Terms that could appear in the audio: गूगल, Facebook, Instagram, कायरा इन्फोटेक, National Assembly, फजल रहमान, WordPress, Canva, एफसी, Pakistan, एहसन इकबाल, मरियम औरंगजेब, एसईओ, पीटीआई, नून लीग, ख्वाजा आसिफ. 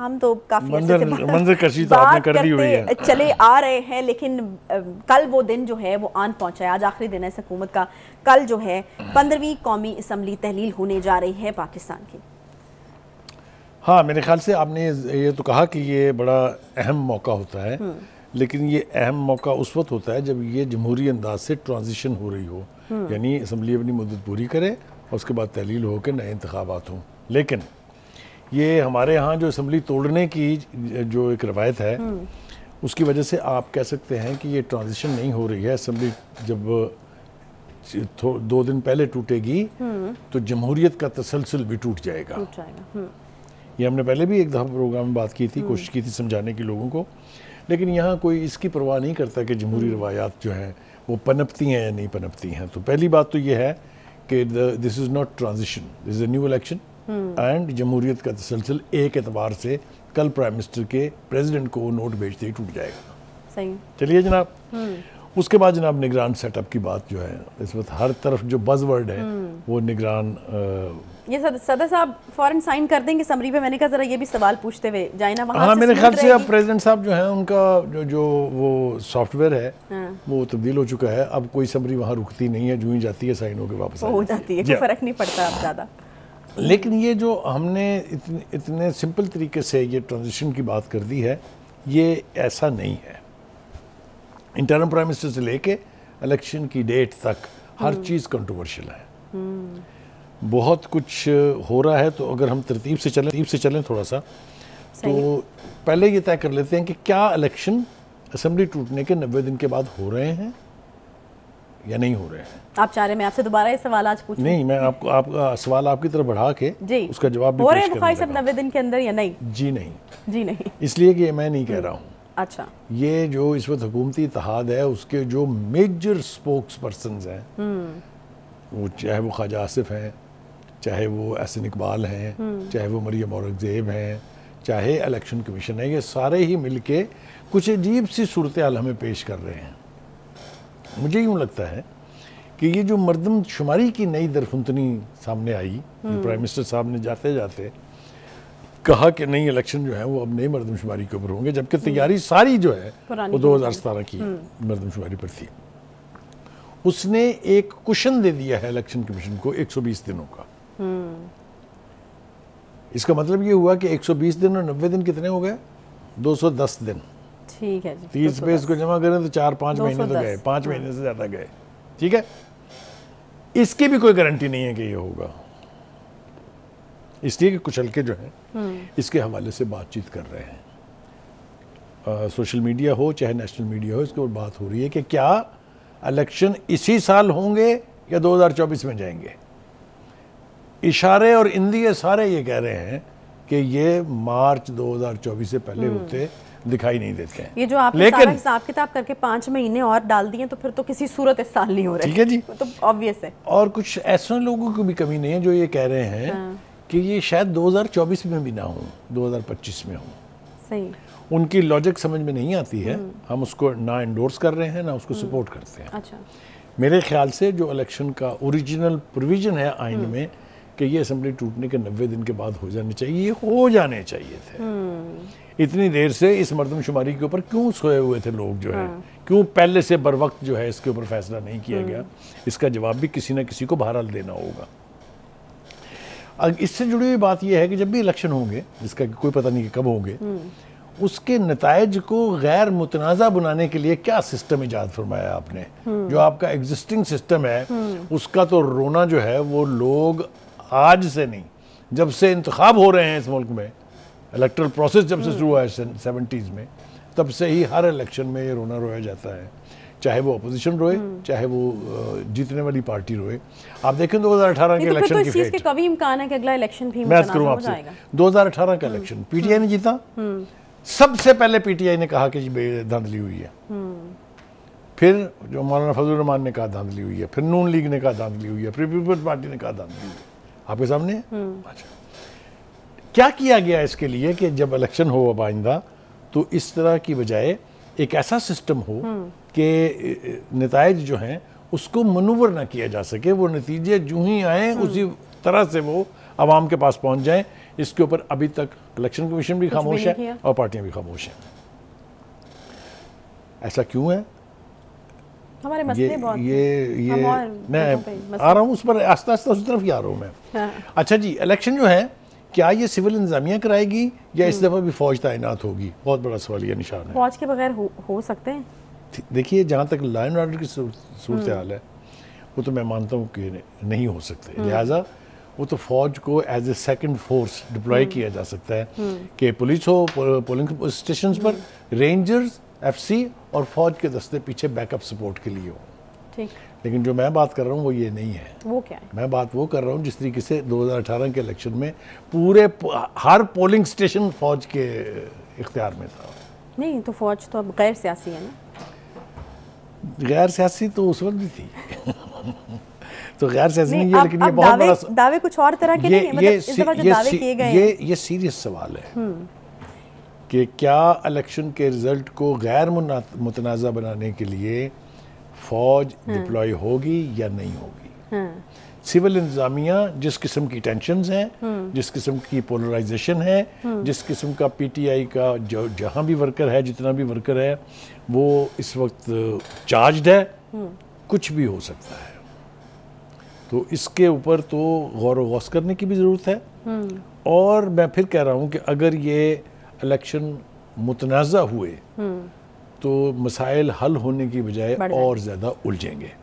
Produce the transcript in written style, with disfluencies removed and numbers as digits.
हम तो काफी मंजरकशी तो आपने कर दी हुई है, चले आ रहे हैं, लेकिन कल वो दिन जो है वो आन पहुंचा है। आज आखिरी दिन है इस हुकूमत का। कल जो है 15वीं कौमी असम्बली तहलील होने जा रही है पाकिस्तान की। हाँ, मेरे ख्याल से आपने ये तो कहा कि ये बड़ा अहम मौका होता है, लेकिन ये अहम मौका उस वक्त होता है जब ये जमहूरी अंदाज से ट्रांजिशन हो रही हो, यानी असम्बली अपनी मुद्दत पूरी करे और उसके बाद तहलील होकर नए इंतखाबात हों। लेकिन ये हमारे यहाँ जो असम्बली तोड़ने की जो एक रवायत है उसकी वजह से आप कह सकते हैं कि ये ट्रांजिशन नहीं हो रही है। असम्बली जब 2 दिन पहले टूटेगी तो जमहूरियत का तसलसल भी टूट जाएगा। ये हमने पहले भी एक दफ़ा प्रोग्राम में बात की थी, कोशिश की थी समझाने की लोगों को, लेकिन यहाँ कोई इसकी परवाह नहीं करता कि जमहूरी रवायात जो हैं वो पनपती हैं या नहीं पनपती हैं। तो पहली बात तो ये है कि this is not transition, this is a new election and जमहूरियत का तसलसल एक एतबार से कल प्राइम मिनिस्टर के प्रेसिडेंट को नोट भेजते ही टूट जाएगा। सही। चलिए जनाब, उसके बाद जनाब निगरान सेटअप की बात जो है इस वक्त हर तरफ जो बज़वर्ड है वो निगरान। ये सदर साहब फौरन साइन कर देंगे समरी पे, मैंने कहा जरा ये भी सवाल पूछते हुए जाए ना वहाँ। हाँ, मेरे ख्याल से अब प्रेसिडेंट साहब जो हैं उनका जो वो सॉफ्टवेयर है वो तब्दील हो चुका है। अब कोई समरी वहाँ रुकती नहीं है, जो ही जाती है साइन होकर वापस हो जाती है, फ़र्क नहीं पड़ता अब ज़्यादा। लेकिन ये जो हमने इतने सिंपल तरीके से ये ट्रांजिशन की बात कर दी है, ये ऐसा नहीं है। इंटरनल प्राइम मिनिस्टर से लेके इलेक्शन की डेट तक हर चीज़ कंट्रोवर्शियल है, बहुत कुछ हो रहा है। तो अगर हम तरतीब से चलें थोड़ा सा, तो पहले ये तय कर लेते हैं कि क्या इलेक्शन असेंबली टूटने के 90 दिन के बाद हो रहे हैं या नहीं हो रहे हैं। आप चाह रहे मैं आपसे दोबारा ये सवाल आज पूछूं? नहीं, मैं आपको आपका सवाल आपकी तरफ बढ़ा के उसका जवाब भी हो रहे हैं सब 90 दिन के अंदर या नहीं? जी नहीं, इसलिए कि मैं नहीं कह रहा हूँ। अच्छा, ये जो इस वक्त हुकूमती इत्तेहाद है उसके जो मेजर स्पोक्स पर्सन हैं, वो चाहे वो ख्वाजा आसिफ हैं, चाहे वो एहसन इकबाल हैं, चाहे वो मरियम औरंगजेब हैं, चाहे इलेक्शन कमीशन है, ये सारे ही मिलके कुछ अजीब सी सूरत हाल हमें पेश कर रहे हैं। मुझे यूँ लगता है कि ये जो मरदमशुमारी की नई दरफुनतनी सामने आई, प्राइम मिनिस्टर साहब ने जाते जाते कहा कि नई इलेक्शन जो है वो अब नई मरदमशुमारी के ऊपर होंगे, जबकि तैयारी सारी जो है वो 2017 की मरदमशुमारी पर थी। उसने एक कुशन दे दिया है इलेक्शन कमीशन को 120 दिनों का। इसका मतलब ये हुआ कि 120 दिन और 90 दिन कितने हो गए? 210 दिन। ठीक है जी, 30 पे इसको जमा करें तो 4-5 महीने तो गए, 5 महीने से ज़्यादा गए। ठीक है, इसकी भी कोई गारंटी नहीं है कि ये होगा, इसलिए कि कुछ हल्के जो हैं इसके हवाले से बातचीत कर रहे हैं। सोशल मीडिया हो चाहे नेशनल मीडिया हो, इसके ऊपर बात हो रही है कि क्या इलेक्शन इसी साल होंगे या 2024 में जाएंगे। इशारे और इंदिये सारे ये कह रहे हैं कि ये मार्च 2024 से पहले होते दिखाई नहीं देते हैं। ये जो आप हिसाब किताब करके 5 महीने और डाल दिए तो फिर तो किसी सूरत इस साल नहीं हो रहा। ठीक है जी, तो ऑब्वियस है। और कुछ ऐसे लोगों की भी कमी नहीं है जो ये कह रहे हैं कि ये शायद 2024 में भी ना हो, 2025 में हो। सही, उनकी लॉजिक समझ में नहीं आती है। हम उसको ना इंडोर्स कर रहे हैं ना उसको सपोर्ट करते हैं। अच्छा, मेरे ख्याल से जो इलेक्शन का ओरिजिनल प्रोविजन है आइन में कि ये असेंबली टूटने के 90 दिन के बाद हो जाने चाहिए, ये हो जाने चाहिए थे। इतनी देर से इस मरदमशुमारी के ऊपर क्यों सोए हुए थे लोग जो है, क्यों पहले से बर वक्त जो है इसके ऊपर फैसला नहीं किया गया? इसका जवाब भी किसी ना किसी को बहरहाल देना होगा। इससे जुड़ी हुई बात यह है कि जब भी इलेक्शन होंगे, जिसका कोई पता नहीं कि कब होंगे, उसके नतायज को गैर मुतनाज़ा बनाने के लिए क्या सिस्टम ईजाद फरमाया आपने? जो आपका एग्जिस्टिंग सिस्टम है उसका तो रोना जो है वो लोग आज से नहीं, जब से इंतखाब हो रहे हैं इस मुल्क में, इलेक्ट्रल प्रोसेस जब से शुरू हुआ है 70s में, तब से ही हर इलेक्शन में ये रोना रोया जाता है, चाहे वो अपोजिशन रोए चाहे वो जीतने वाली पार्टी रोए। आप देखें 2018 के इलेक्शन की फेट, कभी इम्कान है कि अगला इलेक्शन भी मैं करूँ आपसे। 2018 का इलेक्शन पीटीआई ने जीता। सबसे पहले पीटीआई ने कहा कि धांधली हुई है, फिर जो मौलाना फजल रहमान ने कहा धांधली हुई है, फिर नून लीग ने कहा धांधली हुई है, फिर पीपल्स पार्टी ने कहा धांधली हुई है। आपके सामने अच्छा, क्या किया गया इसके लिए कि जब इलेक्शन हो अब आइंदा तो इस तरह की बजाय एक ऐसा सिस्टम हो कि नतायज जो हैं उसको मनूवर ना किया जा सके, वो नतीजे जो ही आए उसी तरह से वो आवाम के पास पहुंच जाएं। इसके ऊपर अभी तक इलेक्शन कमीशन भी खामोश है और पार्टियां भी खामोश हैं। ऐसा क्यों है? हमारे मसले बहुत हैं। मैं आ रहा हूँ उस पर, आस्ता आस्ता उस तरफ ही आ रहा हूँ मैं। अच्छा जी, इलेक्शन जो है क्या ये सिविल इंतजामिया कराएगी या इस दफ़ा भी फौज तैनात होगी? बहुत बड़ा सवाल यह निशान है। फौज के बगैर हो सकते हैं? देखिए, जहाँ तक लॉ एंड ऑर्डर की सूरत हाल है वो तो मैं मानता हूँ कि नहीं हो सकते, लिहाजा वो तो फौज को as a second force deploy किया जा सकता है कि पुलिस हो पोलिंग स्टेशंस पर, रेंजर्स, एफसी और फौज के दस्ते पीछे बैकअप सपोर्ट के लिए हो। ठीक, लेकिन जो मैं बात कर रहा हूँ वो ये नहीं है। वो क्या है? मैं बात वो कर रहा हूँ जिस तरीके से 2018 के इलेक्शन में पूरे हर पोलिंग स्टेशन फौज के इख्तियार में था। नहीं तो फौज तो अब गैर सियासी है ना? गैर सियासी तो उस वक्त भी थी तो गैर सियासी नहीं है, लेकिन ये बहुत बड़ा दावे कुछ और तरह के नहीं है, मतलब इस दफा जो दावे किए गए हैं ये सीरियस सवाल है कि क्या इलेक्शन के रिजल्ट को गैर मुतनाज़ा बनाने के लिए फौज डिप्लॉय होगी या नहीं होगी। सिविल इंतजामिया जिस किस्म की टेंशंस हैं, जिस किस्म की पोलराइजेशन है, जिस किस्म का पीटीआई का जो जहाँ भी वर्कर है, जितना भी वर्कर है वो इस वक्त चार्ज्ड है, कुछ भी हो सकता है। तो इसके ऊपर तो गौर व गौस करने की भी ज़रूरत है। और मैं फिर कह रहा हूँ कि अगर ये इलेक्शन मुतनाज़ा हुए तो मसाइल हल होने की बजाय और ज़्यादा उलझेंगे।